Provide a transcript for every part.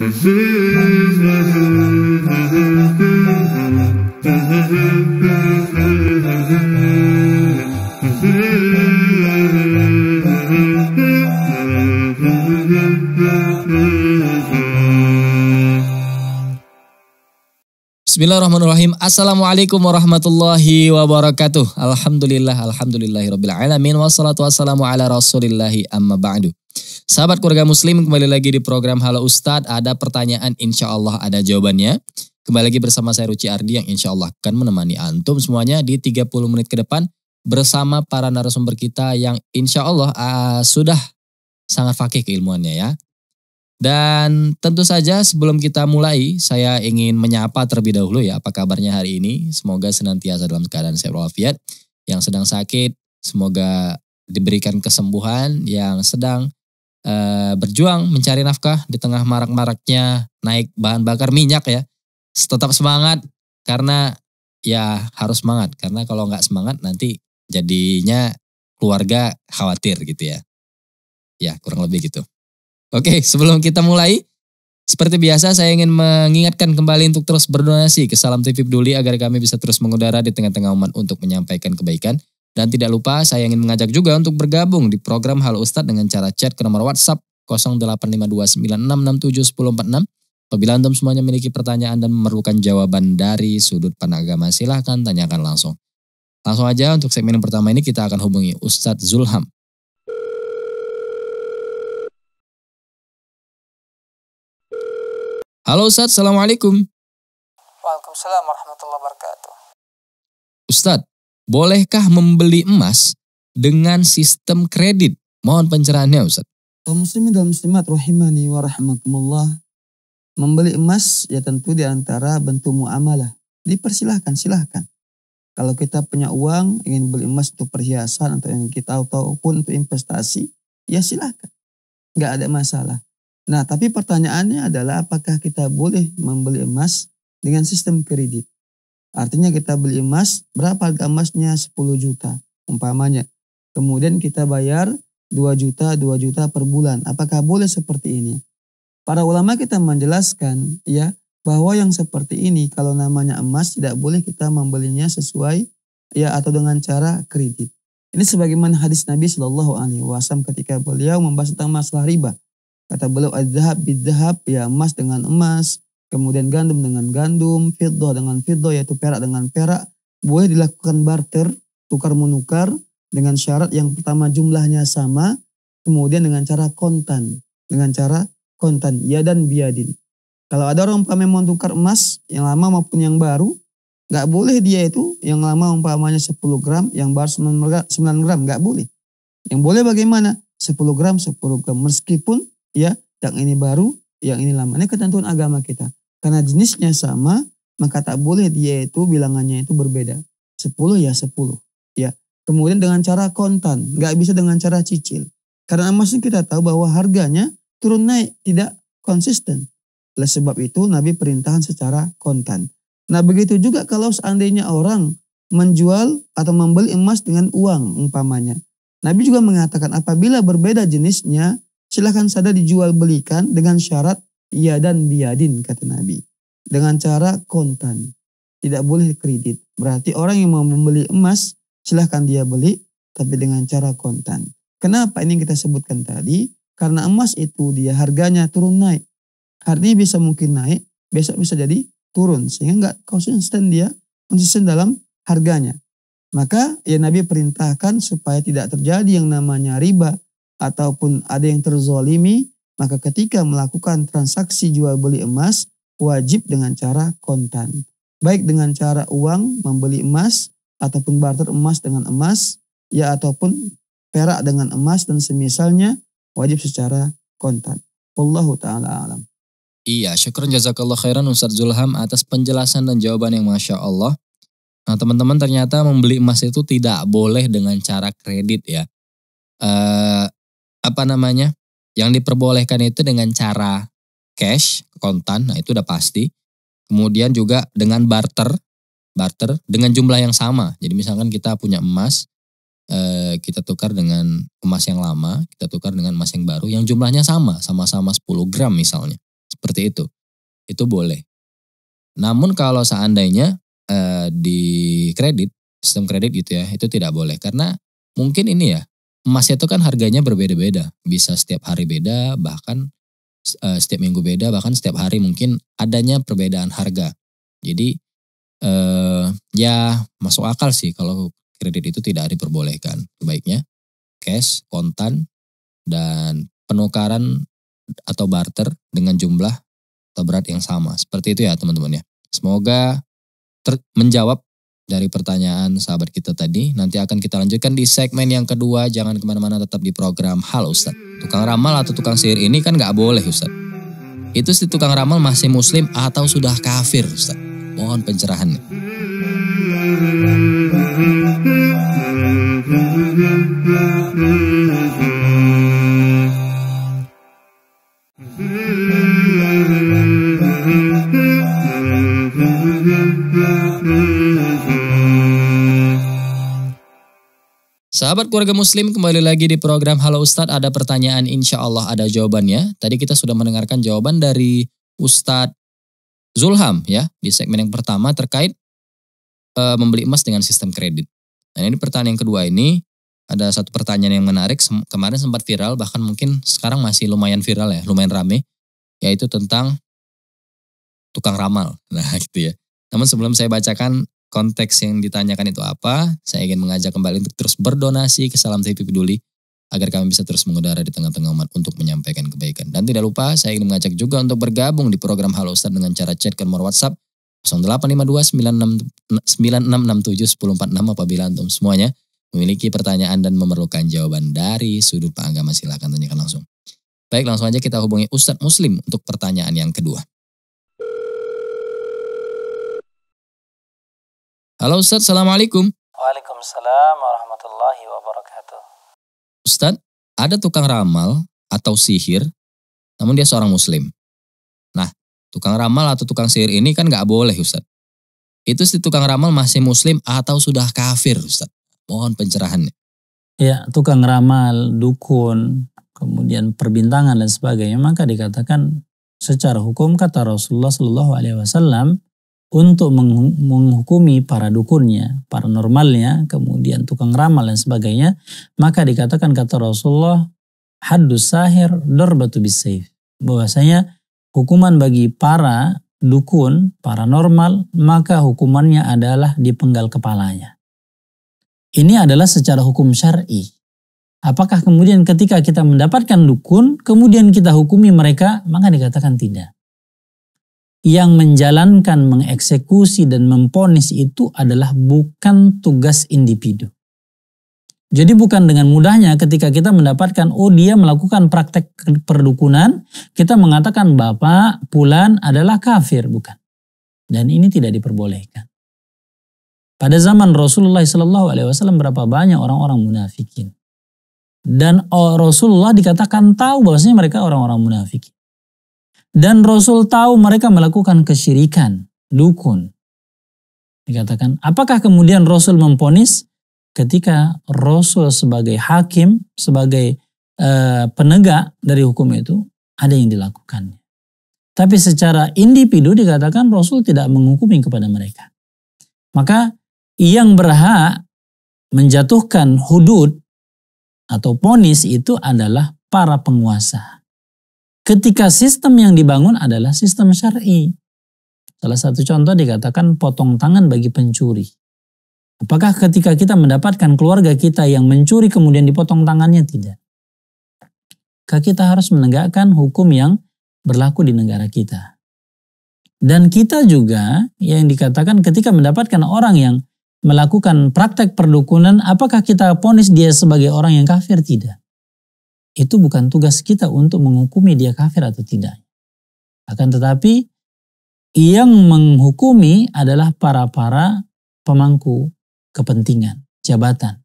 Bismillahirrahmanirrahim. Assalamualaikum warahmatullahi wabarakatuh. Alhamdulillah, alhamdulillahirabbil alamin, wassalatu wassalamu ala rasulillahi amma ba'du. Sahabat keluarga muslim, kembali lagi di program Halo Ustadz. Ada pertanyaan, insya Allah ada jawabannya. Kembali lagi bersama saya Ruci Ardi yang insya Allah akan menemani antum semuanya di 30 menit ke depan. Bersama para narasumber kita yang insya Allah sudah sangat fakih keilmuannya ya. Dan tentu saja sebelum kita mulai, saya ingin menyapa terlebih dahulu ya, apa kabarnya hari ini. Semoga senantiasa dalam keadaan sehat walafiat. Yang sedang sakit, semoga diberikan kesembuhan. Yang sedang berjuang mencari nafkah di tengah marak-maraknya naik bahan bakar minyak ya, tetap semangat, karena ya harus semangat, karena kalau nggak semangat nanti jadinya keluarga khawatir gitu ya, ya kurang lebih gitu. Oke, sebelum kita mulai, seperti biasa saya ingin mengingatkan kembali untuk terus berdonasi ke Salam TV Peduli agar kami bisa terus mengudara di tengah-tengah umat untuk menyampaikan kebaikan. Dan tidak lupa saya ingin mengajak juga untuk bergabung di program Halo Ustadz dengan cara chat ke nomor WhatsApp 085296671046. Apabila antum semuanya memiliki pertanyaan dan memerlukan jawaban dari sudut pandang agama, silahkan tanyakan langsung. Langsung aja untuk segmen yang pertama ini kita akan hubungi Ustadz Zulham. Halo Ustadz, Assalamualaikum. Waalaikumsalam warahmatullahi wabarakatuh. Ustadz, bolehkah membeli emas dengan sistem kredit? Mohon pencerahannya Ustaz. Muslimin dan muslimat rahimani wa rahmakumullah. Membeli emas ya tentu di antara bentuk muamalah. Dipersilahkan, silahkan. Kalau kita punya uang, ingin beli emas untuk perhiasan atau yang kita ataupun untuk investasi, ya silahkan. Nggak ada masalah. Nah, tapi pertanyaannya adalah apakah kita boleh membeli emas dengan sistem kredit? Artinya kita beli emas, berapa harga emasnya? 10 juta umpamanya. Kemudian kita bayar 2 juta per bulan. Apakah boleh seperti ini? Para ulama kita menjelaskan ya bahwa yang seperti ini kalau namanya emas tidak boleh kita membelinya sesuai ya atau dengan cara kredit. Ini sebagaimana hadis Nabi Shallallahu Alaihi Wasallam ketika beliau membahas tentang masalah riba. Kata beliau az-zahab biz-zahab, ya emas dengan emas. Kemudian gandum dengan gandum, fiddah dengan fiddah, yaitu perak dengan perak. Boleh dilakukan barter, tukar-menukar dengan syarat yang pertama jumlahnya sama. Kemudian dengan cara kontan. Dengan cara kontan, ya dan biadin. Kalau ada orang umpamanya mau tukar emas, yang lama maupun yang baru, nggak boleh dia itu, yang lama umpamanya 10 gram, yang baru 9 gram, nggak boleh. Yang boleh bagaimana? 10 gram. Meskipun ya yang ini baru, yang ini lama. Ini ketentuan agama kita. Karena jenisnya sama, maka tak boleh dia itu bilangannya itu berbeda. 10 ya 10. Ya. Kemudian dengan cara kontan, nggak bisa dengan cara cicil. Karena emasnya kita tahu bahwa harganya turun naik, tidak konsisten. Oleh sebab itu Nabi perintahkan secara kontan. Nah begitu juga kalau seandainya orang menjual atau membeli emas dengan uang umpamanya. Nabi juga mengatakan apabila berbeda jenisnya, silahkan saja dijual belikan dengan syarat ya dan biadin, kata Nabi. Dengan cara kontan. Tidak boleh kredit. Berarti orang yang mau membeli emas, silahkan dia beli, tapi dengan cara kontan. Kenapa ini kita sebutkan tadi? Karena emas itu dia harganya turun naik. Hari ini bisa mungkin naik, besok bisa jadi turun. Sehingga nggak konsisten dia, konsisten dalam harganya. Maka ya Nabi perintahkan supaya tidak terjadi yang namanya riba, ataupun ada yang terzolimi. Maka ketika melakukan transaksi jual beli emas, wajib dengan cara kontan. Baik dengan cara uang membeli emas, ataupun barter emas dengan emas, ya ataupun perak dengan emas dan semisalnya, wajib secara kontan. Wallahu ta'ala alam. Iya, syukur jazakallah khairan Ustadz Zulham atas penjelasan dan jawaban yang Masya Allah. Nah teman-teman, ternyata membeli emas itu tidak boleh dengan cara kredit ya. Yang diperbolehkan itu dengan cara cash, kontan, nah itu udah pasti. Kemudian juga dengan barter dengan jumlah yang sama. Jadi misalkan kita punya emas, kita tukar dengan emas yang lama, kita tukar dengan emas yang baru, yang jumlahnya sama, sama-sama 10 gram misalnya. Seperti itu. Itu boleh. Namun kalau seandainya di kredit, sistem kredit gitu ya, itu tidak boleh. Karena mungkin ini ya, emas itu kan harganya berbeda-beda. Bisa setiap hari beda, bahkan setiap minggu beda, bahkan setiap hari mungkin adanya perbedaan harga. Jadi ya masuk akal sih kalau kredit itu tidak diperbolehkan. Sebaiknya cash, kontan, dan penukaran atau barter dengan jumlah atau berat yang sama. Seperti itu ya teman-teman ya. Semoga menjawab dari pertanyaan sahabat kita tadi. Nanti akan kita lanjutkan di segmen yang kedua. Jangan kemana-mana, tetap di program Halo Ustadz. Tukang ramal atau tukang sihir ini kan gak boleh Ustadz. Itu si tukang ramal masih muslim atau sudah kafir Ustadz? Mohon pencerahannya. Sahabat keluarga muslim, kembali lagi di program Halo Ustadz. Ada pertanyaan, insya Allah ada jawabannya. Tadi kita sudah mendengarkan jawaban dari Ustadz Zulham ya, di segmen yang pertama terkait membeli emas dengan sistem kredit. Nah ini pertanyaan yang kedua ini, ada satu pertanyaan yang menarik, kemarin sempat viral, bahkan mungkin sekarang masih lumayan viral ya, lumayan rame, yaitu tentang tukang ramal. Nah gitu ya. Namun sebelum saya bacakan konteks yang ditanyakan itu apa, saya ingin mengajak kembali untuk terus berdonasi ke Salam TV Peduli agar kami bisa terus mengudara di tengah-tengah umat untuk menyampaikan kebaikan. Dan tidak lupa, saya ingin mengajak juga untuk bergabung di program Halo Ustadz dengan cara chat ke nomor WhatsApp 0852 9667 1046 apabila antum semuanya memiliki pertanyaan dan memerlukan jawaban dari sudut agama, silakan tanyakan langsung. Baik, langsung aja kita hubungi Ustadz Muslim untuk pertanyaan yang kedua. Halo Ustadz, Assalamualaikum. Waalaikumsalam warahmatullahi wabarakatuh. Ustadz, ada tukang ramal atau sihir, namun dia seorang muslim. Nah, tukang ramal atau tukang sihir ini kan gak boleh Ustadz. Itu si tukang ramal masih muslim atau sudah kafir Ustadz? Mohon pencerahannya. Ya, tukang ramal, dukun, kemudian perbintangan dan sebagainya, maka dikatakan secara hukum kata Rasulullah SAW, untuk menghukumi para dukunnya, paranormalnya, kemudian tukang ramal dan sebagainya, maka dikatakan kata Rasulullah, haddus sahir darbatu bisayf. Bahwasanya hukuman bagi para dukun, paranormal, maka hukumannya adalah dipenggal kepalanya. Ini adalah secara hukum syar'i. Apakah kemudian ketika kita mendapatkan dukun, kemudian kita hukumi mereka, maka dikatakan tidak. Yang menjalankan, mengeksekusi dan memponis itu adalah bukan tugas individu. Jadi bukan dengan mudahnya ketika kita mendapatkan, oh dia melakukan praktek perdukunan, kita mengatakan Bapak Pulan adalah kafir, bukan. Dan ini tidak diperbolehkan. Pada zaman Rasulullah SAW berapa banyak orang-orang munafikin. Dan Rasulullah dikatakan tahu bahwasanya mereka orang-orang munafikin. Dan Rasul tahu mereka melakukan kesyirikan, dukun. Dikatakan, apakah kemudian Rasul memponis? Ketika Rasul sebagai hakim, sebagai penegak dari hukum itu, ada yang dilakukannya. Tapi secara individu dikatakan Rasul tidak menghukumi kepada mereka. Maka yang berhak menjatuhkan hudud atau ponis itu adalah para penguasa. Ketika sistem yang dibangun adalah sistem syar'i. Salah satu contoh dikatakan potong tangan bagi pencuri. Apakah ketika kita mendapatkan keluarga kita yang mencuri kemudian dipotong tangannya? Tidak. Maka kita harus menegakkan hukum yang berlaku di negara kita. Dan kita juga yang dikatakan ketika mendapatkan orang yang melakukan praktek perdukunan, apakah kita vonis dia sebagai orang yang kafir? Tidak. Itu bukan tugas kita untuk menghukumi dia kafir atau tidak. Akan tetapi, yang menghukumi adalah para-para pemangku kepentingan, jabatan,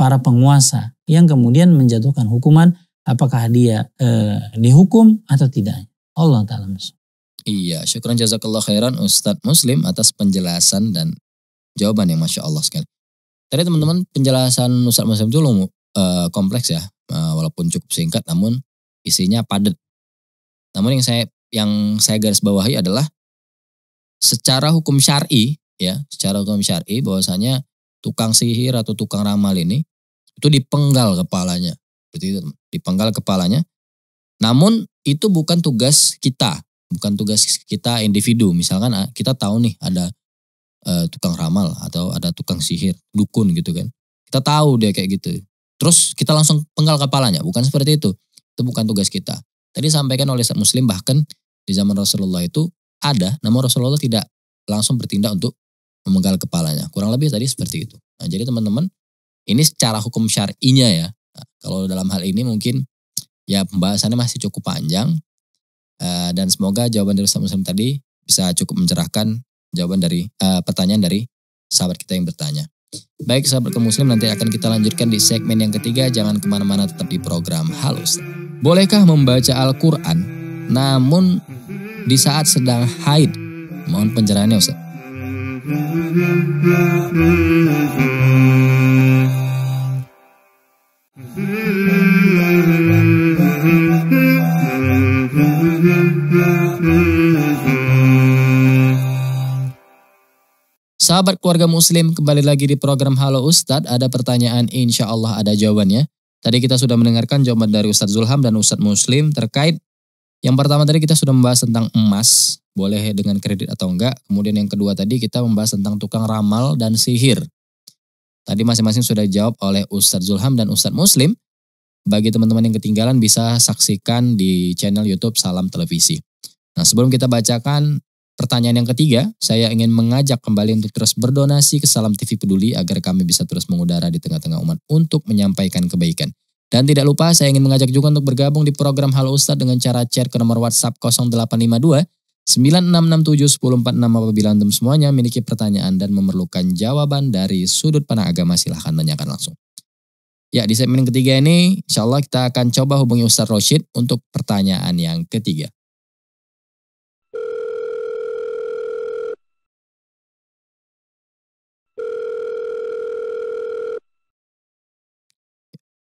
para penguasa yang kemudian menjatuhkan hukuman, apakah dia dihukum atau tidak. Allah Ta'ala. Iya, syukran jazakallah khairan Ustadz Muslim atas penjelasan dan jawaban yang Masya Allah sekali. Tadi teman-teman penjelasan Ustadz Muslim itu kompleks ya. Walaupun cukup singkat namun isinya padat. Namun yang saya yang saya garis bawahi adalah secara hukum syar'i, ya, secara hukum syar'i bahwasanya tukang sihir atau tukang ramal ini itu dipenggal kepalanya, seperti itu, dipenggal kepalanya. Namun itu bukan tugas kita, individu. Misalkan kita tahu nih ada tukang ramal atau ada tukang sihir, dukun gitu kan. Kita tahu dia kayak gitu. Terus kita langsung penggal kepalanya, bukan seperti itu. Itu bukan tugas kita. Tadi disampaikan oleh Ustadz Muslim, bahkan di zaman Rasulullah itu ada, namun Rasulullah tidak langsung bertindak untuk memenggal kepalanya. Kurang lebih tadi seperti itu. Nah, jadi teman-teman, ini secara hukum syar'inya ya. Nah, kalau dalam hal ini mungkin ya pembahasannya masih cukup panjang. Dan semoga jawaban dari Ustadz Muslim tadi bisa cukup mencerahkan jawaban dari pertanyaan dari sahabat kita yang bertanya. Baik sahabat kemuslim, nanti akan kita lanjutkan di segmen yang ketiga. Jangan kemana-mana, tetap di program Halo Ustadz. Bolehkah membaca Al-Quran namun di saat sedang haid? Mohon pencerahannya Ustadz. Sahabat keluarga muslim, kembali lagi di program Halo Ustadz. Ada pertanyaan, insya Allah ada jawabannya. Tadi kita sudah mendengarkan jawaban dari Ustadz Zulham dan Ustadz Muslim terkait. Yang pertama tadi kita sudah membahas tentang emas, boleh dengan kredit atau enggak. Kemudian yang kedua tadi kita membahas tentang tukang ramal dan sihir. Tadi masing-masing sudah dijawab oleh Ustadz Zulham dan Ustadz Muslim. Bagi teman-teman yang ketinggalan bisa saksikan di channel YouTube Salam Televisi. Nah, sebelum kita bacakan pertanyaan yang ketiga, saya ingin mengajak kembali untuk terus berdonasi ke Salam TV Peduli agar kami bisa terus mengudara di tengah-tengah umat untuk menyampaikan kebaikan. Dan tidak lupa saya ingin mengajak juga untuk bergabung di program Halo Ustadz dengan cara chat ke nomor WhatsApp 0852 9667 1046 apabila antum semuanya memiliki pertanyaan dan memerlukan jawaban dari sudut pandang agama, silahkan tanyakan langsung. Ya, di segmen yang ketiga ini insya Allah kita akan coba hubungi Ustadz Rosyid untuk pertanyaan yang ketiga.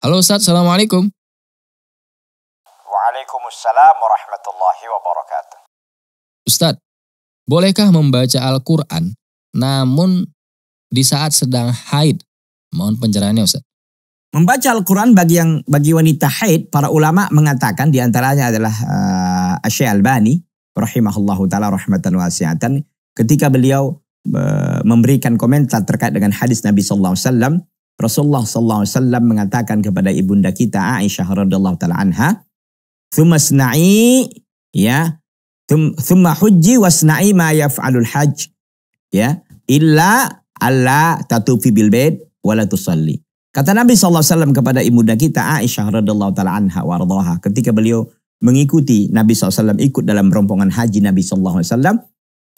Halo Ustadz, Assalamualaikum. Waalaikumsalam warahmatullahi wabarakatuh. Ustadz, bolehkah membaca Al-Quran namun di saat sedang haid? Mohon pencerahannya Ustadz. Membaca Al-Quran bagi wanita haid, para ulama mengatakan diantaranya adalah Syekh Al-Bani rahimahullahu ta'ala rahmatan wasi'atan. Ketika beliau memberikan komentar terkait dengan hadis Nabi SAW, Rasulullah SAW mengatakan kepada ibunda kita Aisyah radhiallahu taala anha, "Tsumma sna'i ya, tsumma hujji wasna'i ma yaf'alul hajj ya, illa alla tatufi bil bait wa la tusalli." Kata Nabi SAW kepada ibunda kita Aisyah radhiallahu taala anha wardaha ketika beliau mengikuti Nabi SAW, ikut dalam rombongan haji Nabi SAW,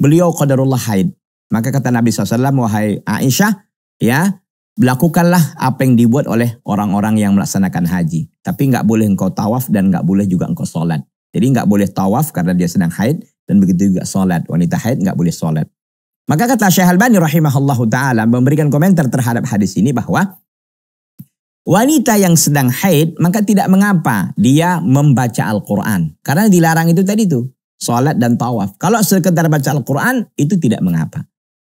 beliau qadarullah haid. Maka kata Nabi SAW, "Wahai Aisyah, ya, lakukanlah apa yang dibuat oleh orang-orang yang melaksanakan haji. Tapi nggak boleh engkau tawaf dan nggak boleh juga engkau sholat." Jadi nggak boleh tawaf karena dia sedang haid, dan begitu juga sholat. Wanita haid nggak boleh sholat. Maka kata Syekh Al-Bani rahimahullahu ta'ala memberikan komentar terhadap hadis ini bahwa wanita yang sedang haid maka tidak mengapa dia membaca Al-Quran. Karena dilarang itu tadi tuh, sholat dan tawaf. Kalau sekedar baca Al-Quran itu tidak mengapa.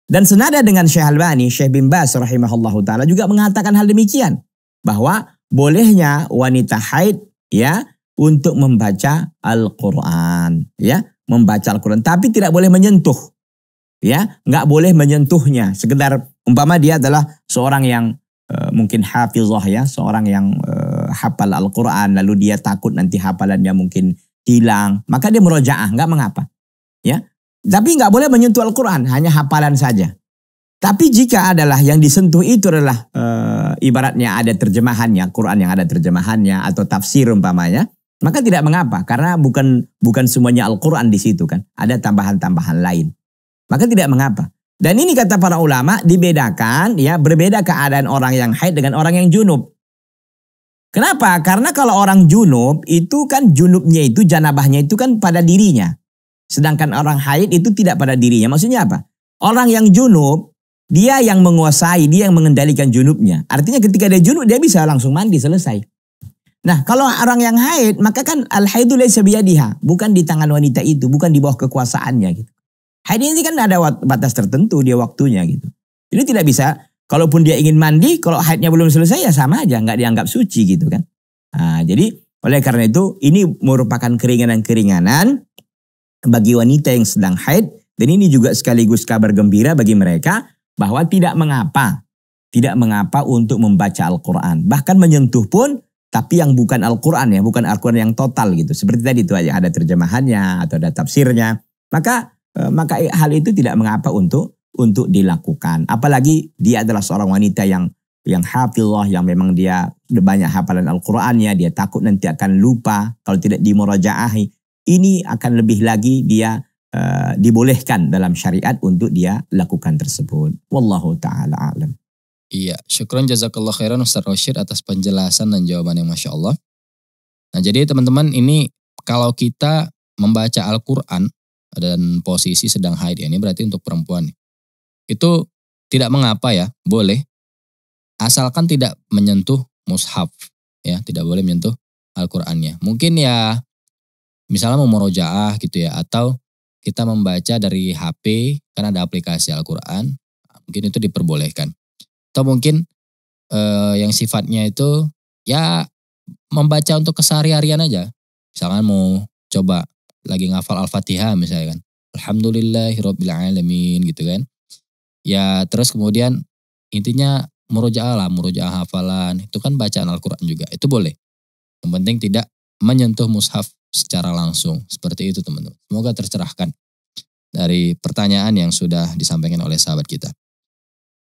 Dan senada dengan Syekh Al-Bani, Syekh Bin Bas rahimahullahu ta'ala juga mengatakan hal demikian. Bahwa bolehnya wanita haid ya untuk membaca Al-Quran. Ya, membaca Al-Quran. Tapi tidak boleh menyentuh. Ya, nggak boleh menyentuhnya. Sekedar umpama dia adalah seorang yang mungkin hafizah ya. Seorang yang hafal Al-Quran. Lalu dia takut nanti hafalannya mungkin hilang. Maka dia meroja'ah, nggak mengapa. Ya. Tapi nggak boleh menyentuh Al-Quran, hanya hafalan saja. Tapi jika adalah yang disentuh itu adalah ibaratnya ada terjemahannya, Quran yang ada terjemahannya atau tafsir umpamanya, maka tidak mengapa karena bukan semuanya Al-Quran di situ kan, ada tambahan-tambahan lain. Maka tidak mengapa. Dan ini kata para ulama dibedakan ya, berbeda keadaan orang yang haid dengan orang yang junub. Kenapa? Karena kalau orang junub itu kan junubnya itu, janabahnya itu kan pada dirinya. Sedangkan orang haid itu tidak pada dirinya. Maksudnya apa? Orang yang junub, dia yang menguasai, dia yang mengendalikan junubnya. Artinya ketika dia junub, dia bisa langsung mandi, selesai. Nah, kalau orang yang haid, maka kan al-haidu laysa biyadiha, bukan di tangan wanita itu, bukan di bawah kekuasaannya gitu. Haid ini kan ada batas tertentu dia waktunya gitu. Jadi tidak bisa, kalaupun dia ingin mandi, kalau haidnya belum selesai ya sama aja, nggak dianggap suci gitu kan. Nah, jadi oleh karena itu ini merupakan keringanan-keringanan bagi wanita yang sedang haid, dan ini juga sekaligus kabar gembira bagi mereka bahwa tidak mengapa untuk membaca Al-Qur'an, bahkan menyentuh pun, tapi yang bukan Al-Qur'an ya, bukan Al-Qur'an yang total gitu. Seperti tadi itu aja ada terjemahannya atau ada tafsirnya. Maka hal itu tidak mengapa untuk dilakukan. Apalagi dia adalah seorang wanita yang hafizah, yang memang dia banyak hafalan Al-Qur'annya, dia takut nanti akan lupa kalau tidak dimuraja'ahi. Ini akan lebih lagi dia dibolehkan dalam syariat untuk dia lakukan tersebut. Wallahu ta'ala a'lam. Iya, syukron jazakallah khairan Ustadz Rosyid atas penjelasan dan jawaban yang Masya Allah. Nah jadi teman-teman, ini kalau kita membaca Al-Quran dan posisi sedang haid, ini berarti untuk perempuan. Itu tidak mengapa ya, boleh. Asalkan tidak menyentuh mushaf, ya tidak boleh menyentuh Al-Qurannya. Mungkin ya misalnya mau murojaah gitu ya, atau kita membaca dari HP, karena ada aplikasi Al-Quran, mungkin itu diperbolehkan. Atau mungkin yang sifatnya itu ya membaca untuk kesehari-harian aja. Misalkan mau coba lagi ngafal Al-Fatihah misalnya kan. Alhamdulillahirrabbilalamin gitu kan. Ya terus kemudian intinya murojaah lah, murojaah hafalan. Itu kan bacaan Al-Quran juga, itu boleh. Yang penting tidak menyentuh mushaf secara langsung. Seperti itu teman-teman. Semoga tercerahkan dari pertanyaan yang sudah disampaikan oleh sahabat kita.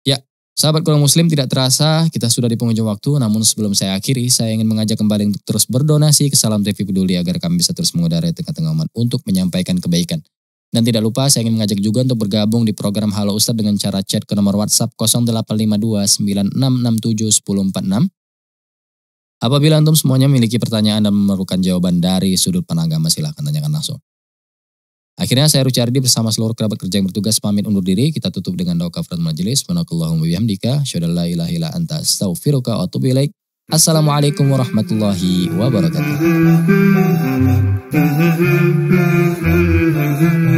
Ya. Sahabat Kurang Muslim, tidak terasa kita sudah di penghujung waktu, namun sebelum saya akhiri, saya ingin mengajak kembali untuk terus berdonasi ke Salam TV Peduli agar kami bisa terus mengudara di tengah-tengah umat untuk menyampaikan kebaikan. Dan tidak lupa, saya ingin mengajak juga untuk bergabung di program Halo Ustadz dengan cara chat ke nomor WhatsApp 0852 9667 1046. Apabila antum semuanya memiliki pertanyaan dan memerlukan jawaban dari sudut pandang agama, silahkan tanyakan langsung. Akhirnya saya Ruci Ardi bersama seluruh kerabat kerja yang bertugas pamit undur diri. Kita tutup dengan doa kafaratul majelis. Subhanakallahumma bihamdika, asyhadu an la ilaha illa anta, astaghfiruka wa atubu ilaik. Assalamualaikum warahmatullahi wabarakatuh.